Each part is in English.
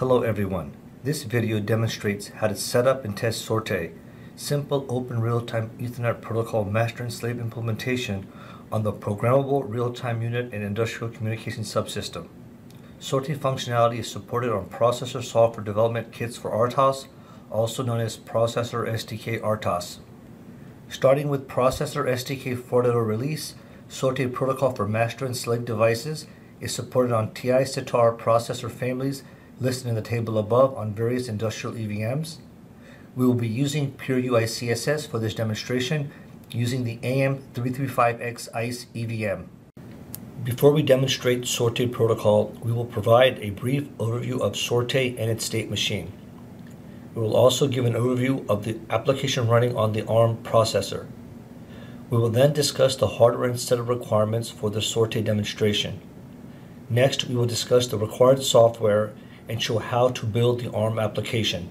Hello everyone. This video demonstrates how to set up and test SORTE, Simple Open Real-Time Ethernet Protocol Master and Slave Implementation on the Programmable Real-Time Unit and Industrial Communication Subsystem. SORTE functionality is supported on Processor Software Development Kits for RTOS, also known as Processor SDK RTOS. Starting with Processor SDK 4.0 release, SORTE protocol for master and slave devices is supported on TI Sitara processor families listed in the table above on various industrial EVMs. We will be using PRU-ICSS for this demonstration using the AM335X ICE EVM. Before we demonstrate SORTE protocol, we will provide a brief overview of SORTE and its state machine. We will also give an overview of the application running on the ARM processor. We will then discuss the hardware and setup requirements for the SORTE demonstration. Next, we will discuss the required software and show how to build the ARM application.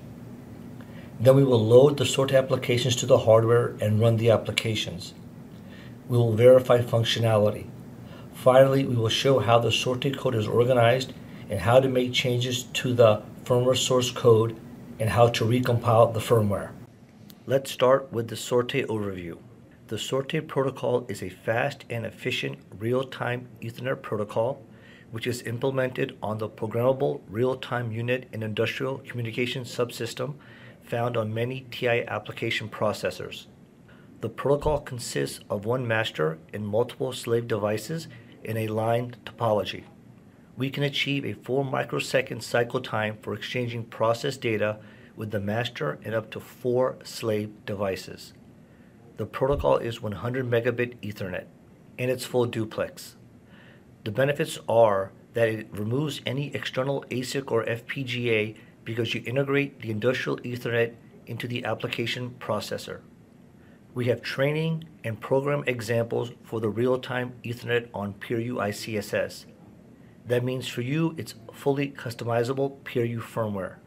Then we will load the SORTE applications to the hardware and run the applications. We will verify functionality. Finally, we will show how the SORTE code is organized and how to make changes to the firmware source code and how to recompile the firmware. Let's start with the SORTE overview. The SORTE protocol is a fast and efficient real-time Ethernet protocol which is implemented on the Programmable Real-Time Unit and Industrial Communication Subsystem found on many TI application processors. The protocol consists of one master and multiple slave devices in a line topology. We can achieve a 4 microsecond cycle time for exchanging process data with the master and up to 4 slave devices. The protocol is 100 megabit Ethernet and it's full duplex. The benefits are that it removes any external ASIC or FPGA because you integrate the industrial Ethernet into the application processor. We have training and program examples for the real-time Ethernet on PRU-ICSS. That means for you, it's fully customizable PRU firmware.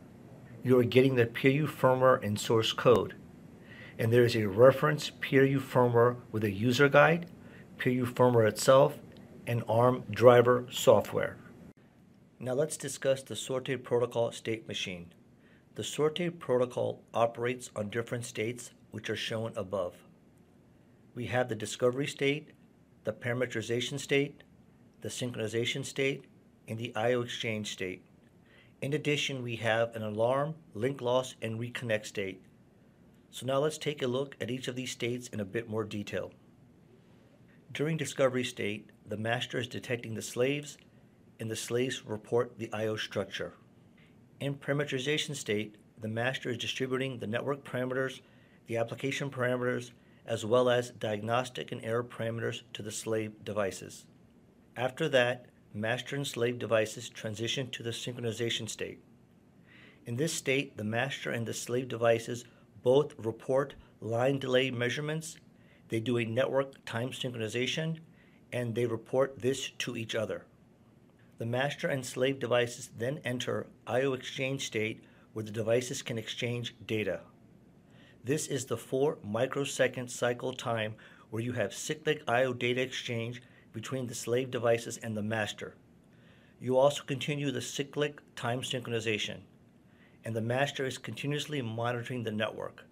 You are getting the PRU firmware and source code. And there is a reference PRU firmware with a user guide, PRU firmware itself, and ARM driver software. Now let's discuss the SORTE protocol state machine. The SORTE protocol operates on different states which are shown above. We have the discovery state, the parameterization state, the synchronization state, and the I/O exchange state. In addition, we have an alarm, link loss, and reconnect state. So now let's take a look at each of these states in a bit more detail. During discovery state, the master is detecting the slaves, and the slaves report the I/O structure. In parameterization state, the master is distributing the network parameters, the application parameters, as well as diagnostic and error parameters to the slave devices. After that, master and slave devices transition to the synchronization state. In this state, the master and the slave devices both report line delay measurements, they do a network time synchronization, and they report this to each other. The master and slave devices then enter I/O exchange state where the devices can exchange data. This is the 4 microsecond cycle time where you have cyclic I/O data exchange between the slave devices and the master. You also continue the cyclic time synchronization, and the master is continuously monitoring the network.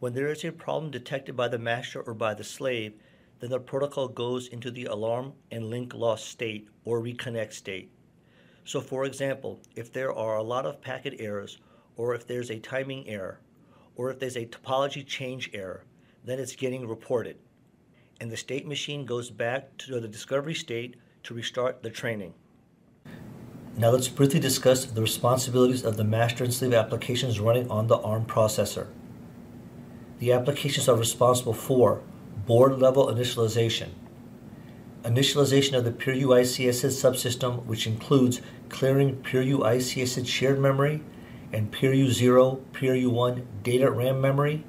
When there is a problem detected by the master or by the slave, then the protocol goes into the alarm and link loss state or reconnect state. So for example, if there are a lot of packet errors, or if there's a timing error, or if there's a topology change error, then it's getting reported. And the state machine goes back to the discovery state to restart the training. Now let's briefly discuss the responsibilities of the master and slave applications running on the ARM processor. The applications are responsible for board level initialization. Initialization of the PRU-ICSS subsystem, which includes clearing PRU-ICSS shared memory and PRU0, PRU1 data RAM memory,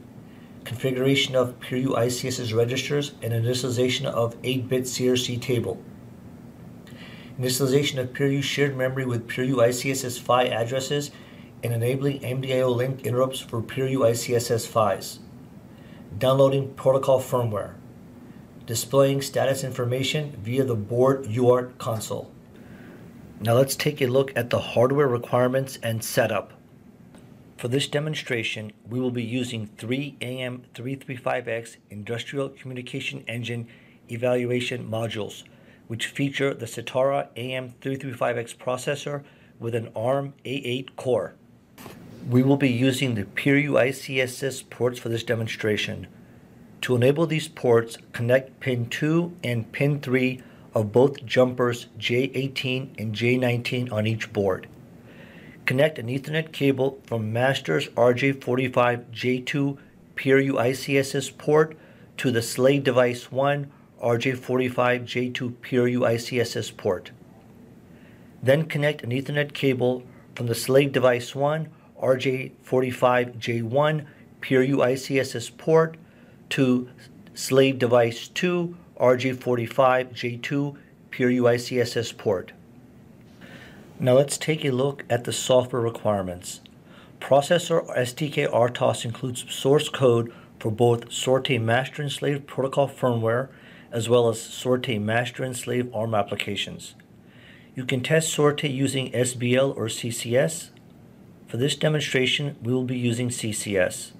configuration of PRU-ICSS registers, and initialization of 8-bit CRC table. Initialization of PRU shared memory with PRU-ICSS PHY addresses and enabling MDIO link interrupts for PRU-ICSS PHYs. Downloading protocol firmware, displaying status information via the board UART console. Now let's take a look at the hardware requirements and setup. For this demonstration, we will be using 3 AM335X Industrial Communication Engine Evaluation Modules, which feature the Sitara AM335X processor with an ARM A8 core. We will be using the PRU-ICSS ports for this demonstration. To enable these ports, connect pin 2 and pin 3 of both jumpers J18 and J19 on each board. Connect an Ethernet cable from master's RJ45J2 PRU-ICSS port to the Slay Device 1 RJ45J2 PRU-ICSS port. Then connect an Ethernet cable from the Slay Device 1 RJ45J1 PRU-ICSS port to Slay Device 2 RJ45J2 PRU-ICSS port. Now let's take a look at the software requirements. Processor SDK RTOS includes source code for both Sorte master and slave protocol firmware as well as Sorte master and slave ARM applications. You can test Sorte using SBL or CCS. For this demonstration, we will be using CCS.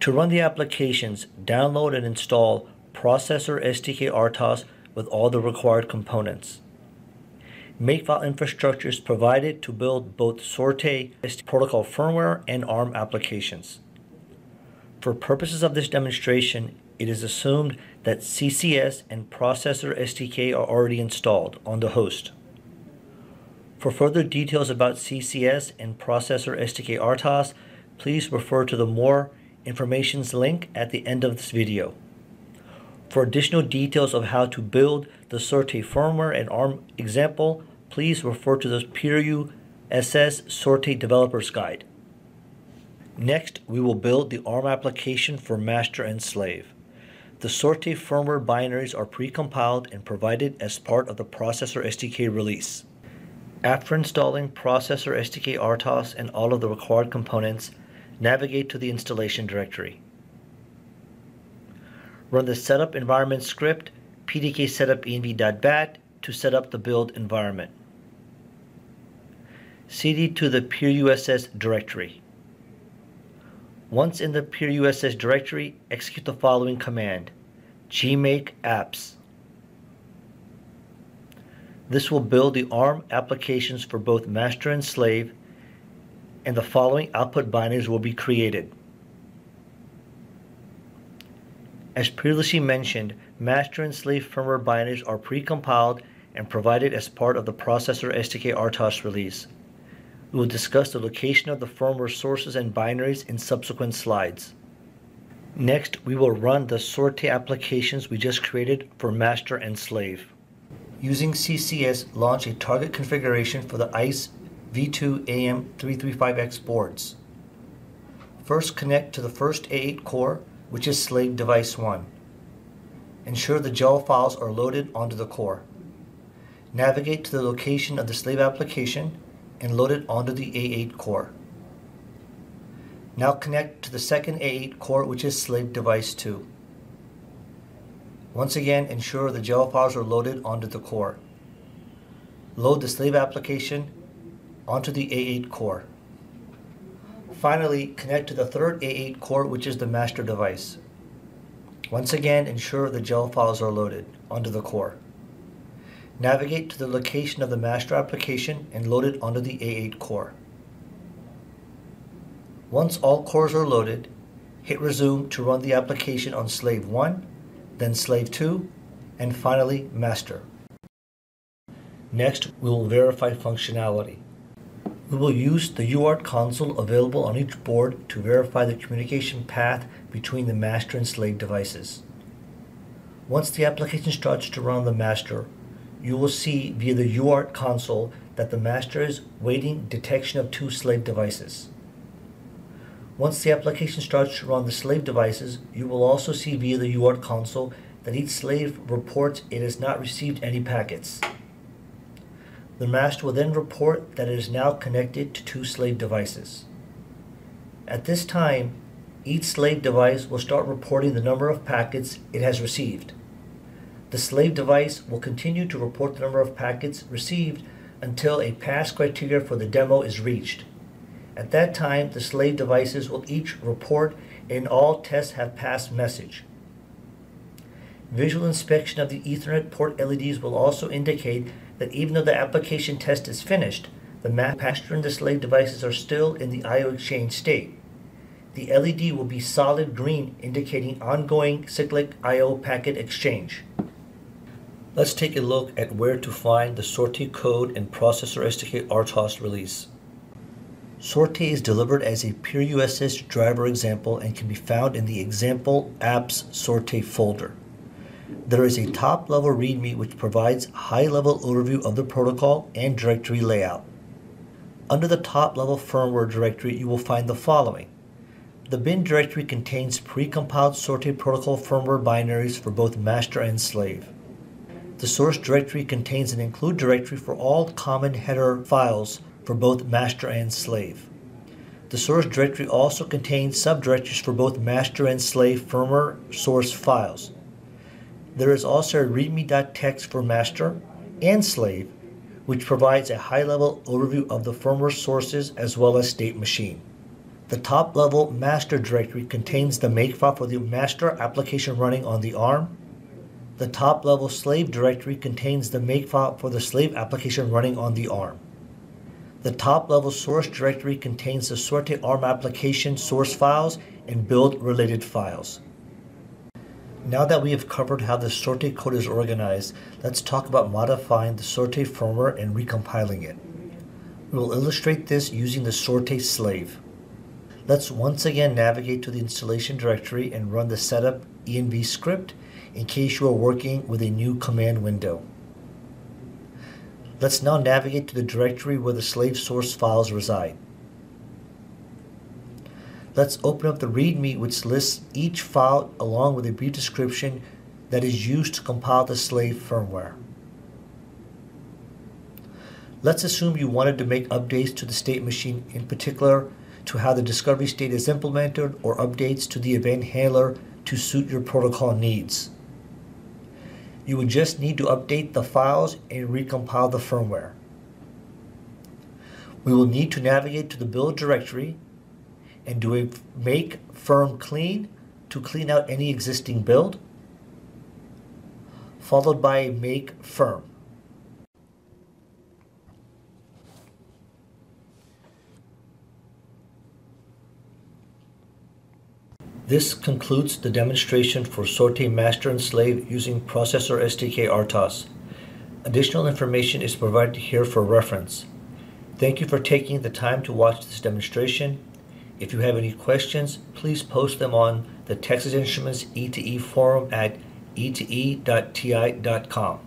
To run the applications, download and install Processor SDK RTOS with all the required components. Makefile infrastructure is provided to build both Sorte protocol firmware and ARM applications. For purposes of this demonstration, it is assumed that CCS and Processor SDK are already installed on the host. For further details about CCS and Processor SDK RTOS, please refer to the More Information link at the end of this video. For additional details of how to build the Sorte firmware and ARM example, please refer to the PRU-ICSS Sorte Developer's Guide. Next, we will build the ARM application for master and slave. The Sorte firmware binaries are pre-compiled and provided as part of the Processor SDK release. After installing Processor SDK RTOS and all of the required components, navigate to the installation directory. Run the setup environment script pdksetupenv.bat to set up the build environment. CD to the PRU-ICSS directory. Once in the PRU-ICSS directory, execute the following command: gmake apps. This will build the ARM applications for both master and slave, and the following output binaries will be created. As previously mentioned, master and slave firmware binaries are pre-compiled and provided as part of the Processor SDK RTOS release. We will discuss the location of the firmware sources and binaries in subsequent slides. Next, we will run the Sorte applications we just created for master and slave. Using CCS, launch a target configuration for the ICE V2 AM335X boards. First, connect to the first A8 core, which is Slave Device 1. Ensure the GEL files are loaded onto the core. Navigate to the location of the slave application and load it onto the A8 core. Now connect to the second A8 core, which is Slave Device 2. Once again, ensure the GEL files are loaded onto the core. Load the slave application onto the A8 core. Finally, connect to the third A8 core, which is the master device. Once again, ensure the GEL files are loaded onto the core. Navigate to the location of the master application and load it onto the A8 core. Once all cores are loaded, hit resume to run the application on slave 1, then slave 2, and finally master. Next, we will verify functionality. We will use the UART console available on each board to verify the communication path between the master and slave devices. Once the application starts to run on the master, you will see via the UART console that the master is waiting detection of 2 slave devices. Once the application starts to run the slave devices, you will also see via the UART console that each slave reports it has not received any packets. The master will then report that it is now connected to 2 slave devices. At this time, each slave device will start reporting the number of packets it has received. The slave device will continue to report the number of packets received until a pass criteria for the demo is reached. At that time, the slave devices will each report an all tests have passed message. Visual inspection of the Ethernet port LEDs will also indicate that even though the application test is finished, the master and the slave devices are still in the I/O exchange state. The LED will be solid green, indicating ongoing cyclic I/O packet exchange. Let's take a look at where to find the sortie code in Processor SDK RTOS release. Sortie is delivered as a PRU-ICSS driver example and can be found in the Example Apps Sortie folder. There is a top-level README which provides high-level overview of the protocol and directory layout. Under the top-level firmware directory, you will find the following. The bin directory contains pre-compiled Sortie protocol firmware binaries for both master and slave. The source directory contains an include directory for all common header files for both master and slave. The source directory also contains subdirectories for both master and slave firmware source files. There is also a readme.txt for master and slave, which provides a high-level overview of the firmware sources as well as state machine. The top-level master directory contains the makefile for the master application running on the ARM. The top-level slave directory contains the makefile for the slave application running on the ARM. The top-level source directory contains the Sortie ARM application source files and build-related files. Now that we have covered how the Sortie code is organized, let's talk about modifying the Sortie firmware and recompiling it. We will illustrate this using the Sortie slave. Let's once again navigate to the installation directory and run the setup env script in case you are working with a new command window. Let's now navigate to the directory where the slave source files reside. Let's open up the README, which lists each file along with a brief description that is used to compile the slave firmware. Let's assume you wanted to make updates to the state machine, in particular to how the discovery state is implemented or updates to the event handler to suit your protocol needs. You would just need to update the files and recompile the firmware. We will need to navigate to the build directory and do a make firm clean to clean out any existing build, followed by a make firm. This concludes the demonstration for Sortie master and slave using Processor SDK RTOS. Additional information is provided here for reference. Thank you for taking the time to watch this demonstration. If you have any questions, please post them on the Texas Instruments E2E forum at e2e.ti.com.